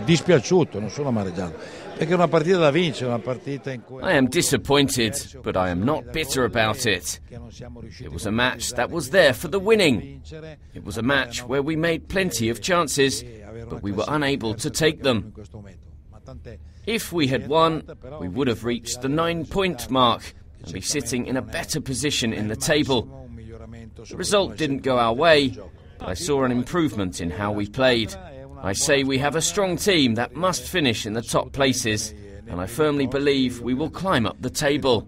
Dispiaciuto, non sono amareggiato, perché è una partita da vincere, una partita in cui I am disappointed, but I am not bitter about it. It was a match that was there for the winning. It was a match where we made plenty of chances, but we were unable to take them. If we had won, we would have reached the 9-point mark and be sitting in a better position in the table. The result didn't go our way, but I saw an improvement in how we played. I say we have a strong team that must finish in the top places, and I firmly believe we will climb up the table.